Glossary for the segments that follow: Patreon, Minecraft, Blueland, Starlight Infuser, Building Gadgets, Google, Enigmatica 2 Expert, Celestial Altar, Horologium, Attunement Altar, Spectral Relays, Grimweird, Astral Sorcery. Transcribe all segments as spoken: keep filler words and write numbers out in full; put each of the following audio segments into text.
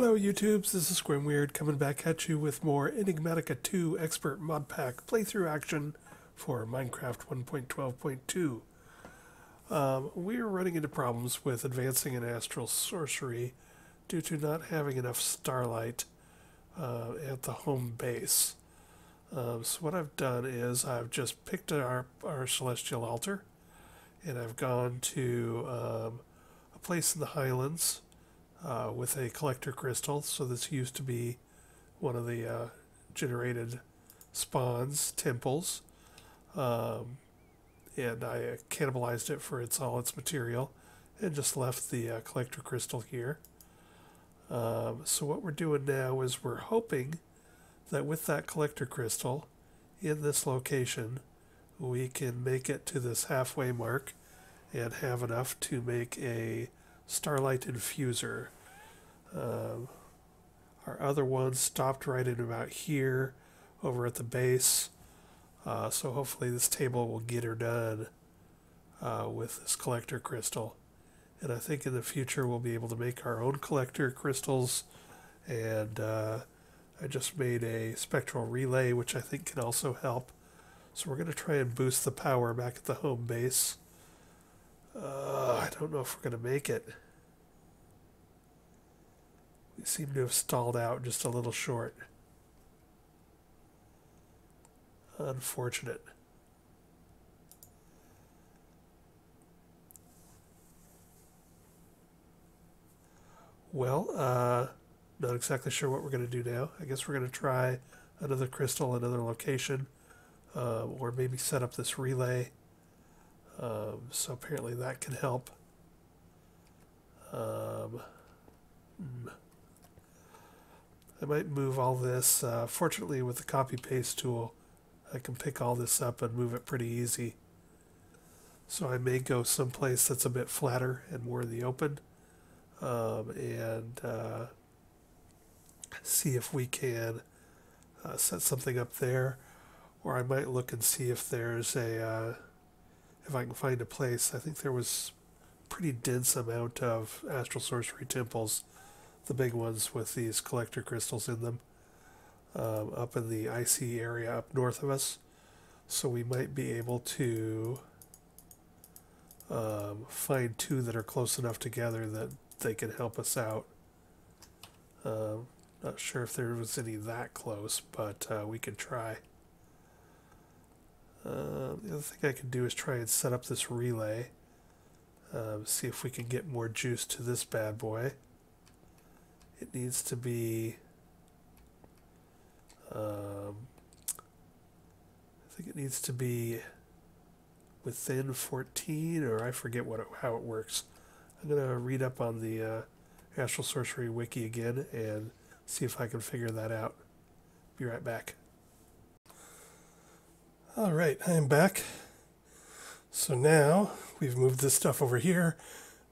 Hello YouTubes, this is Grimweird coming back at you with more Enigmatica two Expert Mod Pack playthrough action for Minecraft one point twelve point two. Um, we are running into problems with advancing in Astral Sorcery due to not having enough starlight uh, at the home base. Um, so what I've done is I've just picked our, our Celestial Altar and I've gone to um, a place in the Highlands Uh, with a collector crystal. So this used to be one of the uh, generated spawns, temples, um, and I cannibalized it for its all its material and just left the uh, collector crystal here. Um, so what we're doing now is we're hoping that with that collector crystal in this location we can make it to this halfway mark and have enough to make a Starlight Infuser. Um, our other one stopped right in about here over at the base, uh, so hopefully this table will get her done uh, with this collector crystal, and I think in the future we'll be able to make our own collector crystals. And uh, I just made a spectral relay which I think can also help, so we're going to try and boost the power back at the home base. Uh, I don't know if we're going to make it. We seem to have stalled out just a little short. Unfortunate. Well, uh, not exactly sure what we're going to do now. I guess we're going to try another crystal, another location, uh, or maybe set up this relay. Um, so apparently that can help. Um, I might move all this. Uh, fortunately, with the copy-paste tool, I can pick all this up and move it pretty easy. So I may go someplace that's a bit flatter and more in the open, um, and uh, see if we can uh, set something up there. Or I might look and see if there's a... Uh, if I can find a place. I think there was a pretty dense amount of Astral Sorcery temples, the big ones with these collector crystals in them, um, up in the icy area up north of us. So we might be able to um, find two that are close enough together that they can help us out. Um, not sure if there was any that close, but uh, we could try. Uh, the other thing I can do is try and set up this relay, um, see if we can get more juice to this bad boy. It needs to be, um, I think it needs to be within fourteen, or I forget what it, how it works. I'm going to read up on the uh, Astral Sorcery Wiki again and see if I can figure that out. Be right back. All right, I am back. So now we've moved this stuff over here.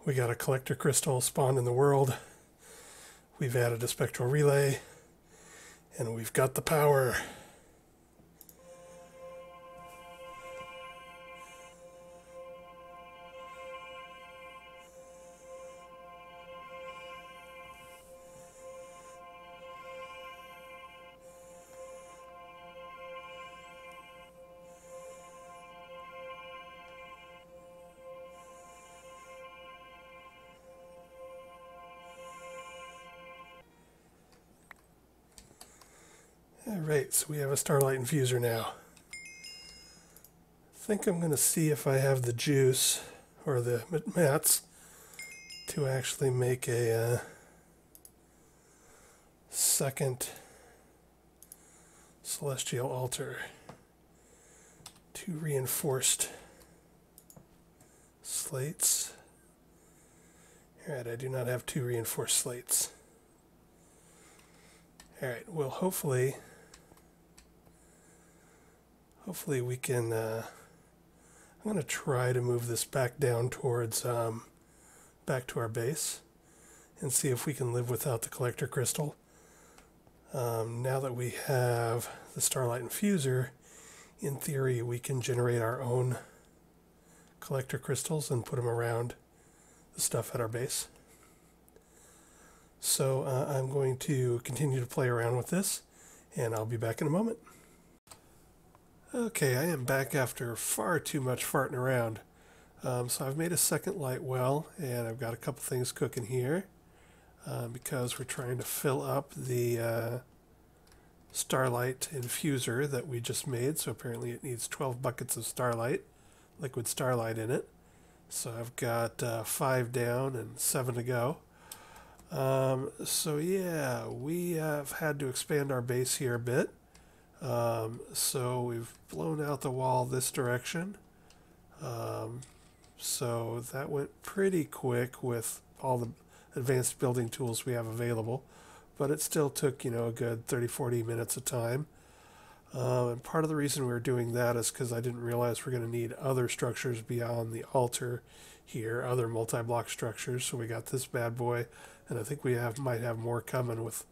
We got a collector crystal spawned in the world. We've added a spectral relay, and we've got the power. Alright, so we have a Starlight Infuser now. I think I'm going to see if I have the juice, or the mats, to actually make a uh, second Celestial Altar. Two reinforced slates. Alright, I do not have two reinforced slates. Alright, well hopefully... Hopefully we can, uh, I'm going to try to move this back down towards, um, back to our base and see if we can live without the collector crystal. Um, now that we have the Starlight Infuser, in theory we can generate our own collector crystals and put them around the stuff at our base. so uh, I'm going to continue to play around with this, and I'll be back in a moment. Okay, I am back after far too much farting around. Um, so I've made a second light well, and I've got a couple things cooking here uh, because we're trying to fill up the uh, Starlight Infuser that we just made. So apparently it needs twelve buckets of starlight, liquid starlight in it. So I've got uh, five down and seven to go. Um, so yeah, we have had to expand our base here a bit. Um, so we've blown out the wall this direction. Um, so that went pretty quick with all the advanced building tools we have available, but it still took, you know, a good thirty, forty minutes of time. Um, and part of the reason we were doing that is because I didn't realize we're going to need other structures beyond the altar here, other multi-block structures. So we got this bad boy, and I think we have might have more coming with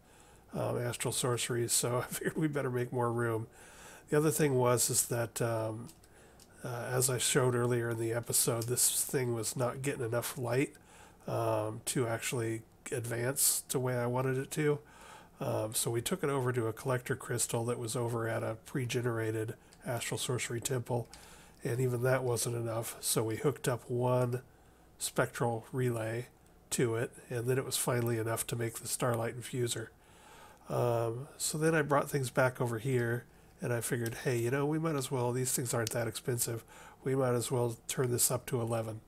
um, Astral Sorcery, so I figured we better make more room. The other thing was is that um, Uh, as I showed earlier in the episode, this thing was not getting enough light um, to actually advance the way I wanted it to. Um, so we took it over to a collector crystal that was over at a pre-generated Astral Sorcery Temple, and even that wasn't enough. So we hooked up one spectral relay to it, and then it was finally enough to make the Starlight Infuser. Um, so then I brought things back over here. And I figured, hey, you know, we might as well, these things aren't that expensive. We might as well turn this up to eleven.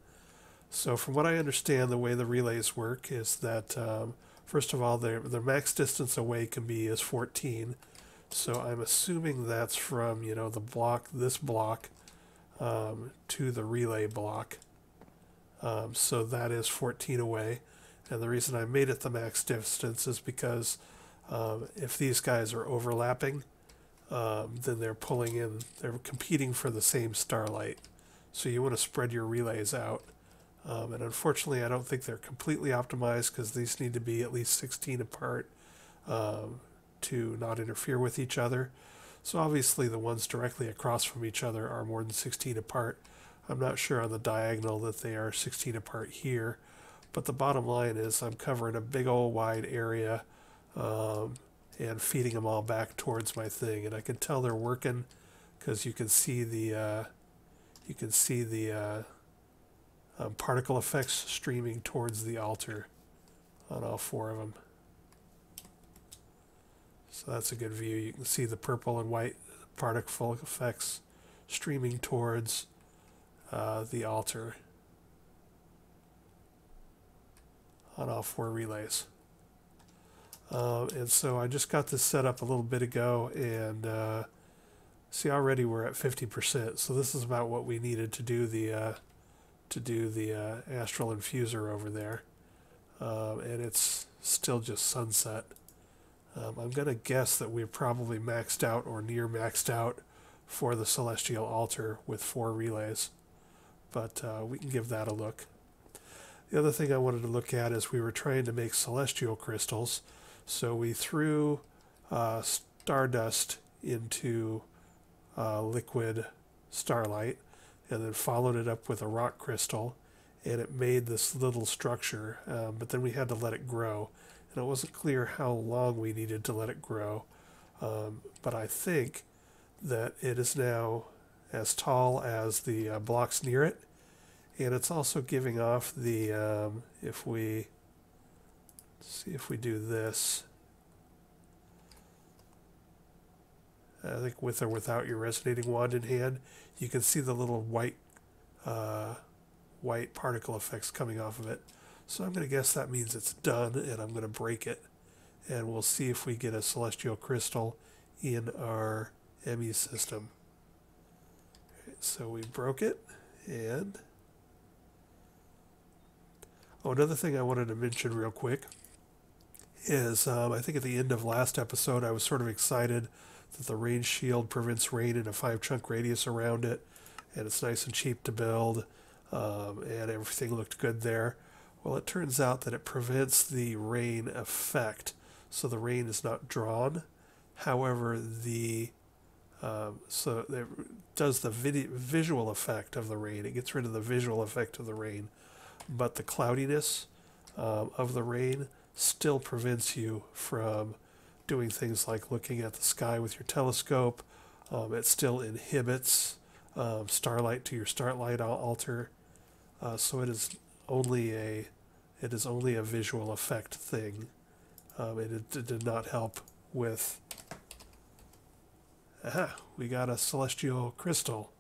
So from what I understand, the way the relays work is that, um, first of all, their, their max distance away can be is fourteen. So I'm assuming that's from, you know, the block, this block, um, to the relay block. Um, so that is fourteen away. And the reason I made it the max distance is because um, if these guys are overlapping, Um, then they're pulling in, they're competing for the same starlight. So you want to spread your relays out. Um, and unfortunately, I don't think they're completely optimized because these need to be at least sixteen apart um, to not interfere with each other. So obviously the ones directly across from each other are more than sixteen apart. I'm not sure on the diagonal that they are sixteen apart here. But the bottom line is I'm covering a big old wide area. Um, and feeding them all back towards my thing, and I can tell they're working because you can see the uh, you can see the uh, um, particle effects streaming towards the altar on all four of them. So that's a good view. You can see the purple and white particle effects streaming towards uh, the altar on all four relays. Uh, and so I just got this set up a little bit ago, and uh, see, already we're at fifty percent. So this is about what we needed to do the uh, to do the uh, Astral Infuser over there, um, and it's still just sunset. Um, I'm gonna guess that we're probably maxed out or near maxed out for the Celestial Altar with four relays, but uh, we can give that a look. The other thing I wanted to look at is we were trying to make celestial crystals. So we threw uh, stardust into uh, liquid starlight and then followed it up with a rock crystal, and it made this little structure, um, but then we had to let it grow, and it wasn't clear how long we needed to let it grow, um, but I think that it is now as tall as the uh, blocks near it, and it's also giving off the, um, if we... see if we do this. I think with or without your resonating wand in hand, you can see the little white uh, white particle effects coming off of it. So I'm going to guess that means it's done, and I'm going to break it. And we'll see if we get a celestial crystal in our M E system. Right, so we broke it, and... oh, another thing I wanted to mention real quick is um, I think at the end of last episode I was sort of excited that the rain shield prevents rain in a five chunk radius around it, and it's nice and cheap to build, um, and everything looked good there. Well, it turns out that it prevents the rain effect, so the rain is not drawn. However, the um, so it does the vid visual effect of the rain. It gets rid of the visual effect of the rain, but the cloudiness um, of the rain still prevents you from doing things like looking at the sky with your telescope. Um, it still inhibits um, starlight to your starlight altar. Uh, so it is only a it is only a visual effect thing. Um, it, it did not help with. Aha, we got a celestial crystal.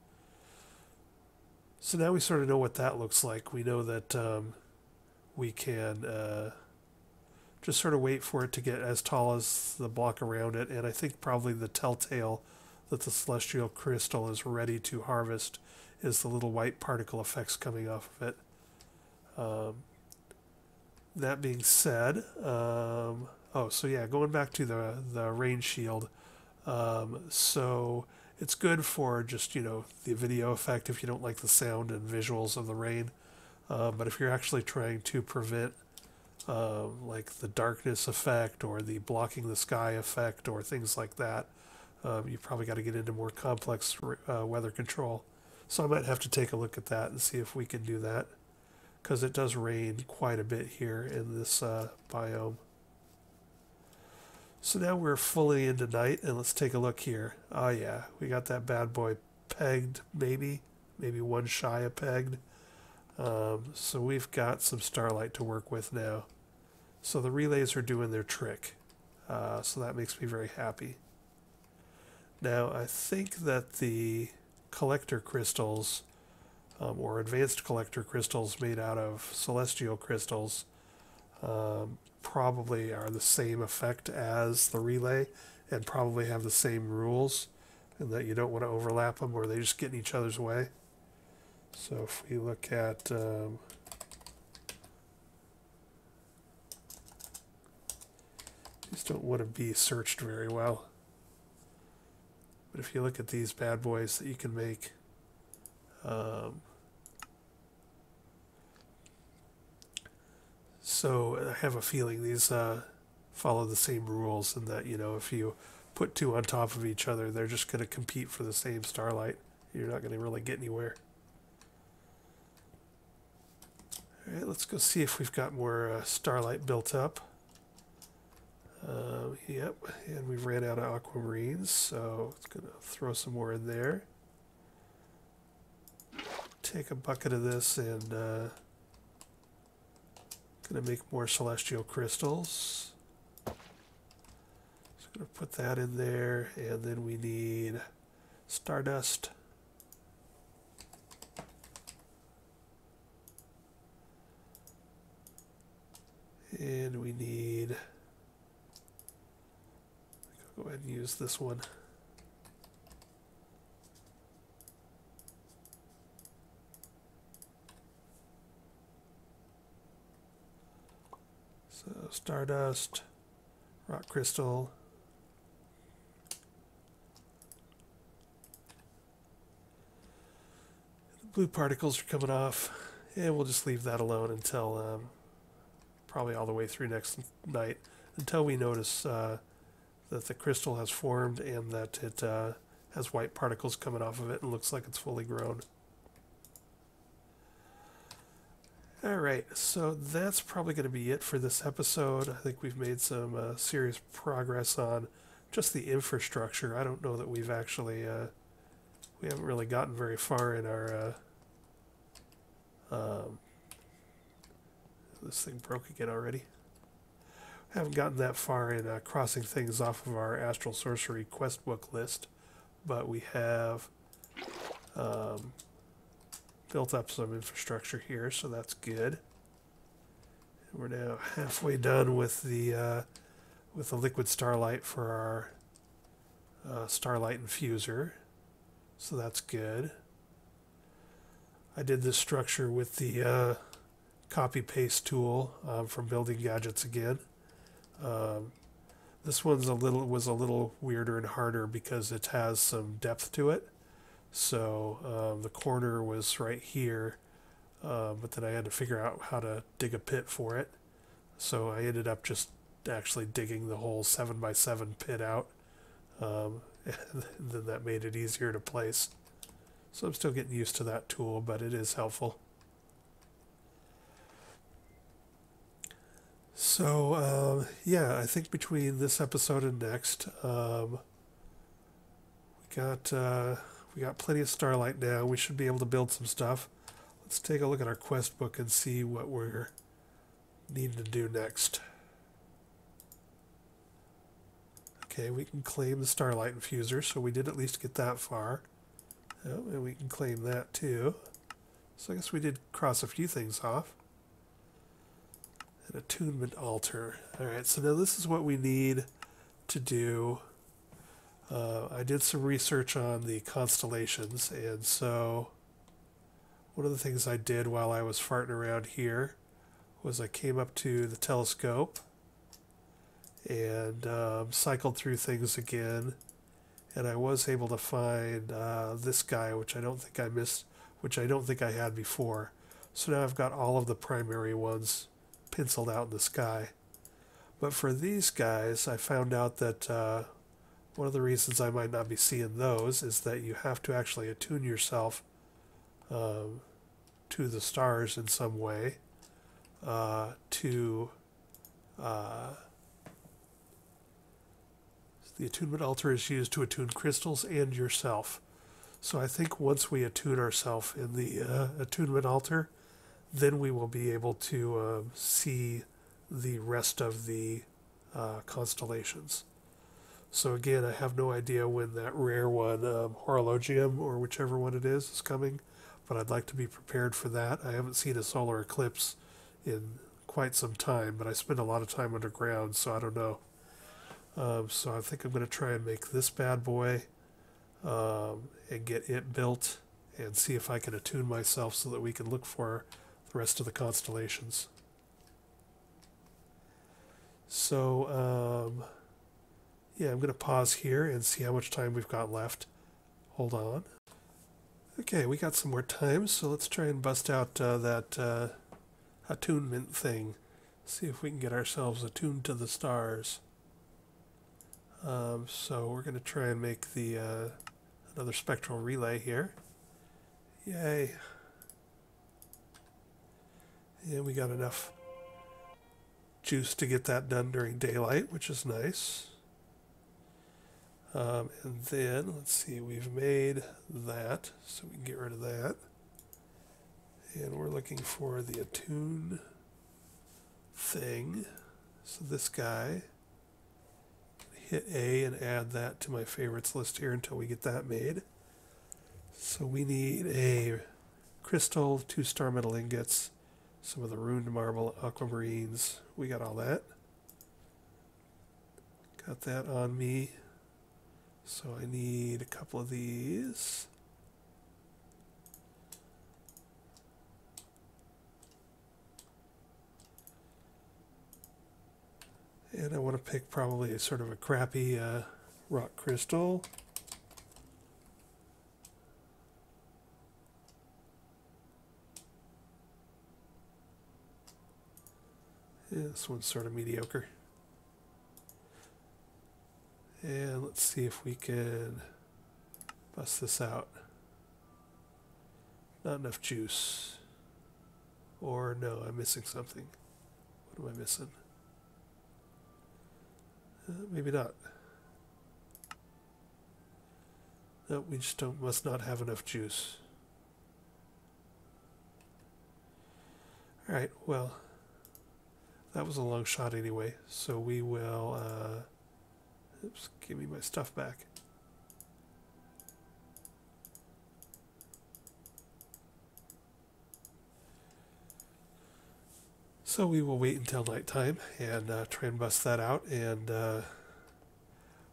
So now we sort of know what that looks like. We know that um, we can uh, just sort of wait for it to get as tall as the block around it. And I think probably the telltale that the celestial crystal is ready to harvest is the little white particle effects coming off of it. Um, that being said, um, oh, so yeah, going back to the, the rain shield. Um, so it's good for just, you know, the video effect if you don't like the sound and visuals of the rain. Uh, but if you're actually trying to prevent uh, like the darkness effect or the blocking the sky effect or things like that, um, you probably got to get into more complex uh, weather control. So I might have to take a look at that and see if we can do that, because it does rain quite a bit here in this uh, biome. So now we're fully into night, and let's take a look here. Oh yeah, we got that bad boy pegged, maybe. Maybe one shy of pegged. Um, so we've got some starlight to work with now. So the relays are doing their trick. Uh, so that makes me very happy. Now I think that the collector crystals, um, or advanced collector crystals made out of celestial crystals, um, probably are the same effect as the relay and probably have the same rules, and that you don't want to overlap them or they just get in each other's way. So if we look at um, these don't want to be searched very well, but if you look at these bad boys that you can make, um, so I have a feeling these uh, follow the same rules, and that, you know, if you put two on top of each other, they're just going to compete for the same starlight. You're not going to really get anywhere. All right, let's go see if we've got more uh, starlight built up. Um, yep, and we've ran out of aquamarines, so it's going to throw some more in there. Take a bucket of this and... Uh, Going to make more celestial crystals. So I'm going to put that in there, and then we need stardust. And we need, I'll go ahead and use this one. So stardust, rock crystal, the blue particles are coming off, and we'll just leave that alone until um, probably all the way through next night, until we notice uh, that the crystal has formed and that it uh, has white particles coming off of it and looks like it's fully grown. Alright, so that's probably going to be it for this episode. I think we've made some uh, serious progress on just the infrastructure. I don't know that we've actually, uh, we haven't really gotten very far in our, uh, um, this thing broke again already. I haven't gotten that far in uh, crossing things off of our Astral Sorcery quest book list, but we have, um, built up some infrastructure here, so that's good. And we're now halfway done with the uh, with the liquid starlight for our uh, starlight infuser, so that's good. I did this structure with the uh, copy paste tool um, from Building Gadgets again. Um, this one's a little was a little weirder and harder because it has some depth to it. So um, the corner was right here, uh, but then I had to figure out how to dig a pit for it. So I ended up just actually digging the whole seven by seven pit out, um, and then that made it easier to place. So I'm still getting used to that tool, but it is helpful. So, um, yeah, I think between this episode and next, um, we got uh, we got plenty of Starlight now. We should be able to build some stuff. Let's take a look at our quest book and see what we're needing to do next. Okay, we can claim the Starlight Infuser, so we did at least get that far. Oh, and we can claim that too. So I guess we did cross a few things off. An Attunement Altar. Alright, so now this is what we need to do. Uh, I did some research on the constellations, and so one of the things I did while I was farting around here was I came up to the telescope and um, cycled through things again, and I was able to find uh, this guy, which I don't think I missed, which I don't think I had before. So now I've got all of the primary ones penciled out in the sky. But for these guys, I found out that uh, one of the reasons I might not be seeing those is that you have to actually attune yourself um, to the stars in some way uh, to uh, the Attunement Altar is used to attune crystals and yourself. So I think once we attune ourselves in the uh, Attunement Altar, then we will be able to uh, see the rest of the uh, constellations. So again, I have no idea when that rare one, um, Horologium, or whichever one it is, is coming, but I'd like to be prepared for that. I haven't seen a solar eclipse in quite some time, but I spend a lot of time underground, so I don't know. Um, so I think I'm going to try and make this bad boy um, and get it built and see if I can attune myself so that we can look for the rest of the constellations. So, um, yeah, I'm going to pause here and see how much time we've got left. Hold on. Okay, we got some more time, so let's try and bust out uh, that uh, attunement thing. See if we can get ourselves attuned to the stars. Um, so we're going to try and make the uh, another spectral relay here. Yay. And we got enough juice to get that done during daylight, which is nice. Um, and then, let's see, we've made that, so we can get rid of that. And we're looking for the attune thing. So this guy, hit A and add that to my favorites list here until we get that made. So we need a crystal, two star metal ingots, some of the ruined marble, aquamarines. We got all that. Got that on me. So I need a couple of these. And I want to pick probably a sort of a crappy uh, rock crystal. Yeah, this one's sort of mediocre. And let's see if we can bust this out. Not enough juice. Or no, I'm missing something. What am I missing? Uh, maybe not. No, we just don't, must not have enough juice. Alright, well, that was a long shot anyway, so we will, uh, oops, give me my stuff back. So we will wait until nighttime and uh, try and bust that out, and uh,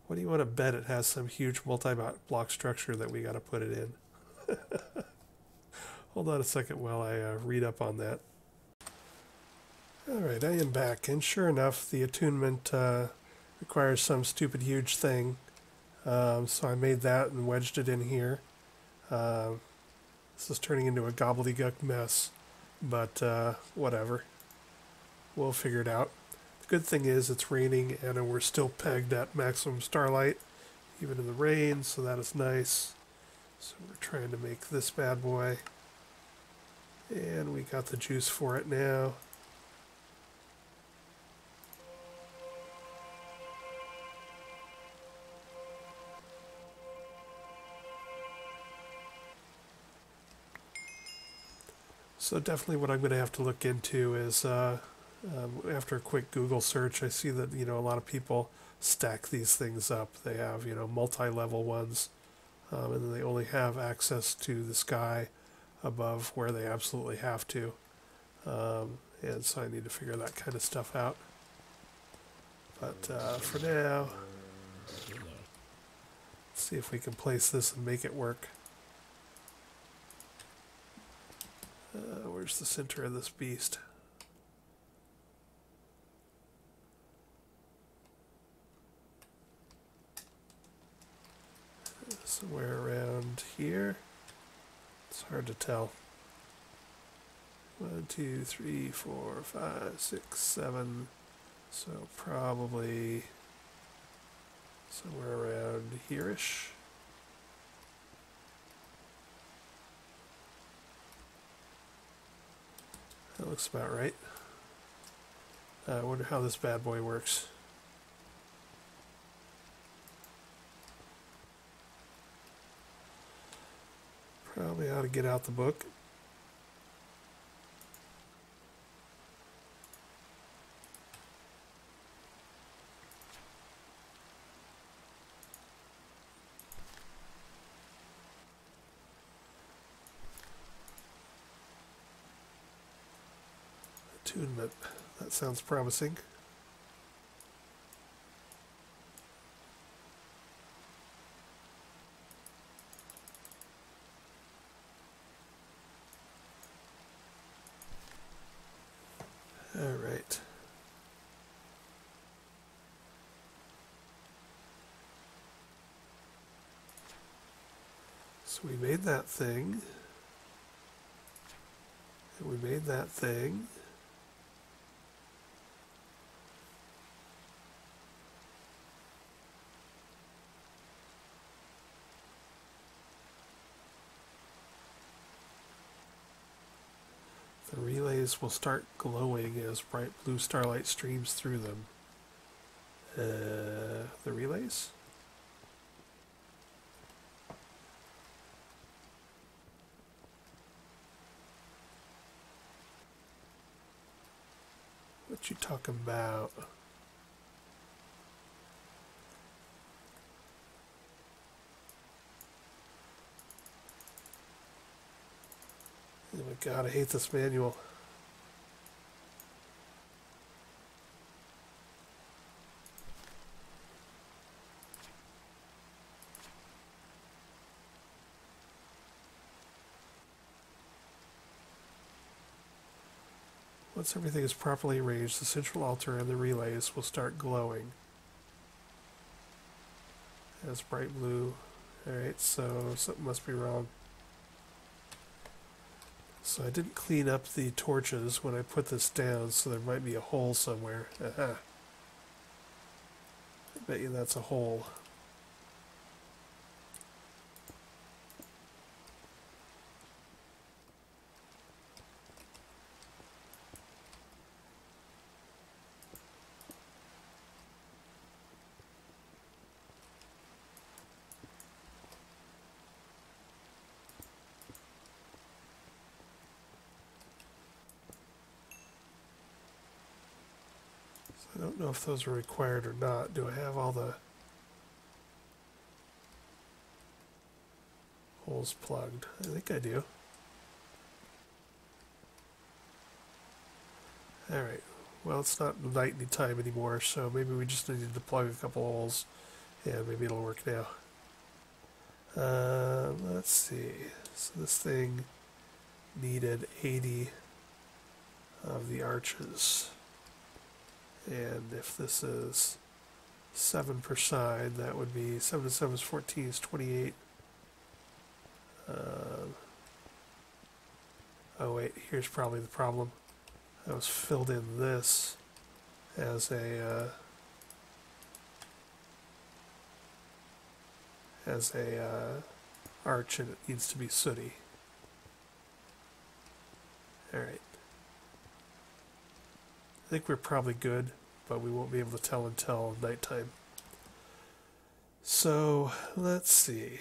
what do you want to bet it has some huge multi-block structure that we got to put it in? Hold on a second while I uh, read up on that. Alright, I am back, and sure enough, the attunement uh, requires some stupid huge thing, um, so I made that and wedged it in here. Uh, this is turning into a gobbledygook mess, but uh, whatever. We'll figure it out. The good thing is it's raining, and we're still pegged at maximum starlight, even in the rain, so that is nice. So we're trying to make this bad boy, and we got the juice for it now. So definitely what I'm going to have to look into is, uh, um, after a quick Google search, I see that, you know, a lot of people stack these things up. They have, you know, multi-level ones, um, and then they only have access to the sky above where they absolutely have to. Um, and so I need to figure that kind of stuff out. But uh, for now, let's see if we can place this and make it work. Uh, where's the center of this beast? Somewhere around here. It's hard to tell. One, two, three, four, five, six, seven. So probably somewhere around here-ish. That looks about right. Uh, I wonder how this bad boy works. Probably ought to get out the book. Attunement. That sounds promising. All right. So we made that thing. And we made that thing. Will start glowing as bright blue starlight streams through them. Uh, the relays? What you talking about? Oh my god, I hate this manual. Once everything is properly arranged, the central altar and the relays will start glowing. That's bright blue. Alright, so something must be wrong. So I didn't clean up the torches when I put this down, so there might be a hole somewhere. Aha. I bet you that's a hole. I don't know if those are required or not. Do I have all the holes plugged? I think I do. Alright, well, it's not night any time anymore, so maybe we just needed to plug a couple holes. Yeah, maybe it'll work now. Um, let's see. So this thing needed eighty of the arches. And if this is seven per side, that would be seven to seven is fourteen is twenty-eight. Um, oh wait, here's probably the problem. I was filled in this as a uh, as a uh, arch, and it needs to be sooty. All right. I think we're probably good, but we won't be able to tell until nighttime. So, let's see.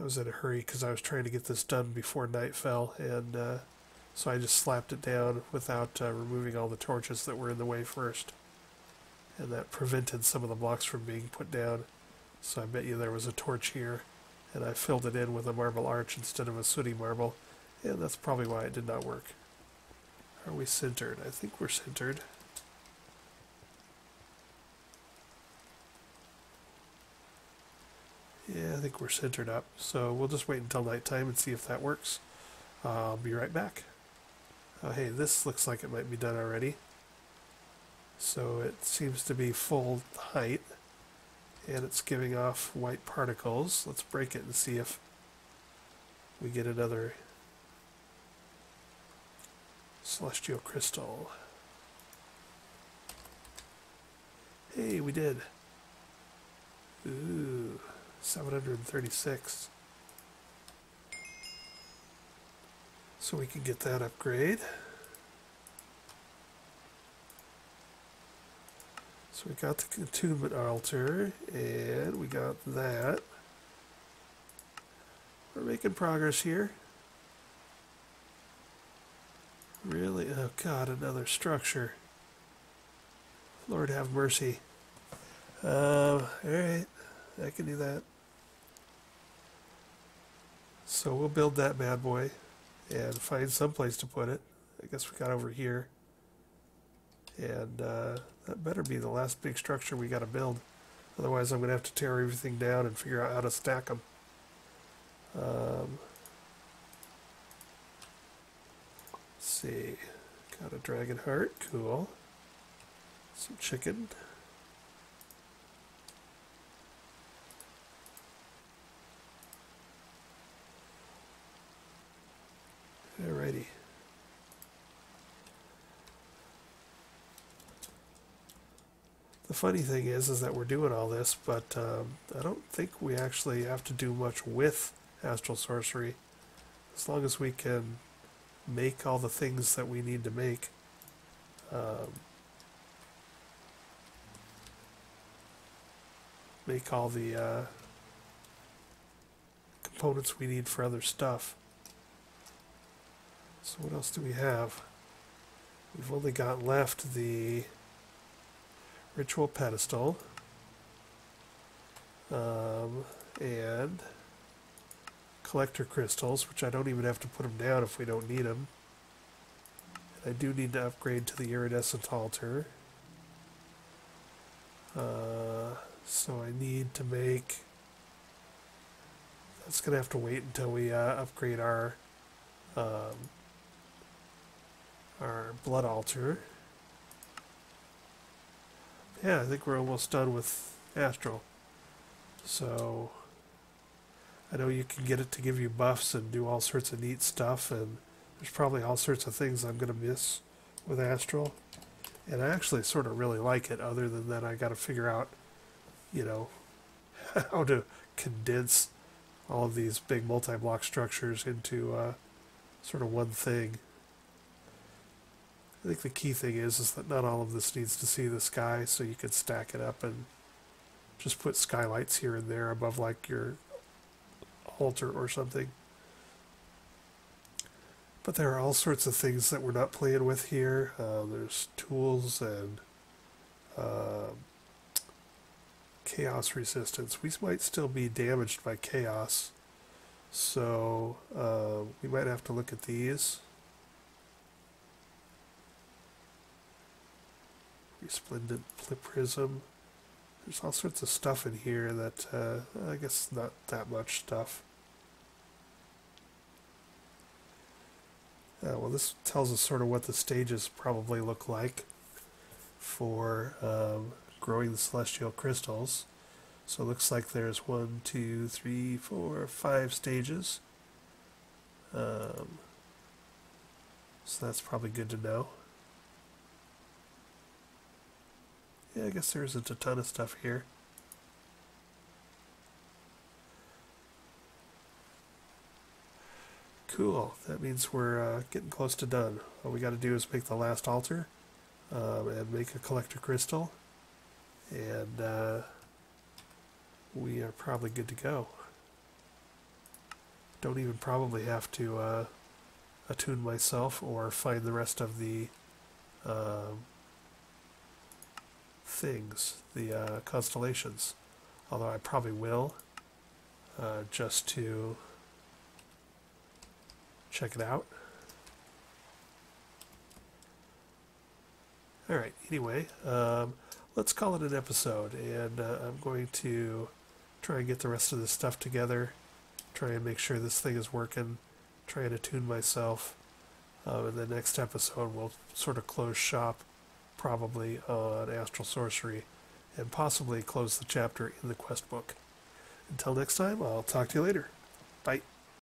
I was in a hurry because I was trying to get this done before night fell, and uh, so I just slapped it down without uh, removing all the torches that were in the way first. And that prevented some of the blocks from being put down. So I bet you there was a torch here, and I filled it in with a marble arch instead of a sooty marble, and that's probably why it did not work. Are we centered? I think we're centered. Yeah, I think we're centered up, so we'll just wait until nighttime and see if that works. Uh, I'll be right back. Oh hey, this looks like it might be done already. So it seems to be full height, and it's giving off white particles. Let's break it and see if we get another celestial crystal. Hey, we did. Ooh. seven hundred thirty-six. So we can get that upgrade. So we got the Attunement Altar, and we got that. We're making progress here. Really? Oh god, another structure. Lord have mercy. Um, alright. I can do that. So we'll build that bad boy and find some place to put it. I guess we got over here. And uh, that better be the last big structure we got to build. Otherwise I'm going to have to tear everything down and figure out how to stack them. Um, let's see. Got a dragon heart. Cool. Some chicken. Alrighty. The funny thing is, is that we're doing all this, but um, I don't think we actually have to do much with Astral Sorcery. As long as we can make all the things that we need to make. Um, make all the uh, components we need for other stuff. So what else do we have? We've only got left the ritual pedestal, um, and collector crystals, which I don't even have to put them down if we don't need them. And I do need to upgrade to the iridescent altar. Uh, so I need to make... That's going to have to wait until we uh, upgrade our... Um, our blood altar. Yeah, I think we're almost done with Astral. So I know you can get it to give you buffs and do all sorts of neat stuff, and there's probably all sorts of things I'm going to miss with Astral. And I actually sort of really like it, other than that I got to figure out, you know, how to condense all of these big multi-block structures into uh, sort of one thing. I think the key thing is is that not all of this needs to see the sky, so you could stack it up and just put skylights here and there above like your altar or something. But there are all sorts of things that we're not playing with here. Uh, there's tools and uh, chaos resistance. We might still be damaged by chaos, so uh, we might have to look at these. Resplendent prism. There's all sorts of stuff in here that, uh, I guess not that much stuff. Uh, well, this tells us sort of what the stages probably look like for um, growing the celestial crystals. So it looks like there's one, two, three, four, five stages. Um, so that's probably good to know. Yeah, I guess there isn't a ton of stuff here. Cool. That means we're uh, getting close to done. All we got to do is make the last altar, um, and make a collector crystal, and uh, we are probably good to go. don't even probably have to uh, attune myself or find the rest of the uh, things, the uh, constellations. Although I probably will, uh, just to check it out. Alright, anyway, um, let's call it an episode, and uh, I'm going to try and get the rest of this stuff together, try and make sure this thing is working, try and attune myself, uh, and the next episode we'll sort of close shop, probably, on Astral Sorcery, and possibly close the chapter in the quest book. Until next time, I'll talk to you later. Bye.